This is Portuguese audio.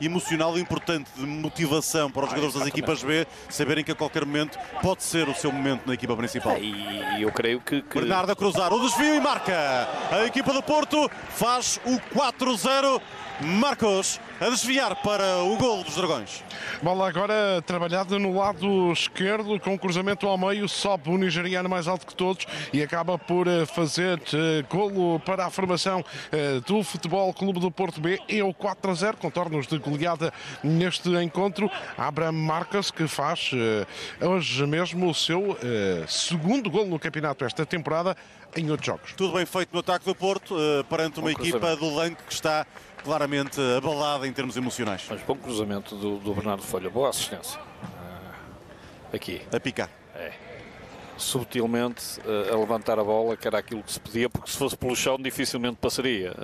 emocional importante, de motivação para os jogadores das equipas B, saberem que a qualquer momento pode ser o seu momento na equipa principal. E eu creio que... Bernardo a cruzar, o desvio e marca. A equipa do Porto faz o 4-0. Marcos a desviar para o golo dos Dragões. Bola agora trabalhada no lado esquerdo, com cruzamento ao meio, sobe o nigeriano mais alto que todos e acaba por fazer golo para a formação do Futebol Clube do Porto B. É o 4-0, contornos de goleada neste encontro. A. Marcus, que faz hoje mesmo o seu segundo golo no campeonato esta temporada, em 8 jogos. Tudo bem feito no ataque do Porto, perante uma equipa do Lanque que está claramente abalada em termos emocionais. Mas bom cruzamento do Bernardo Folha, boa assistência. Aqui. A picar. É. Subtilmente a levantar a bola, que era aquilo que se pedia, porque se fosse pelo chão dificilmente passaria.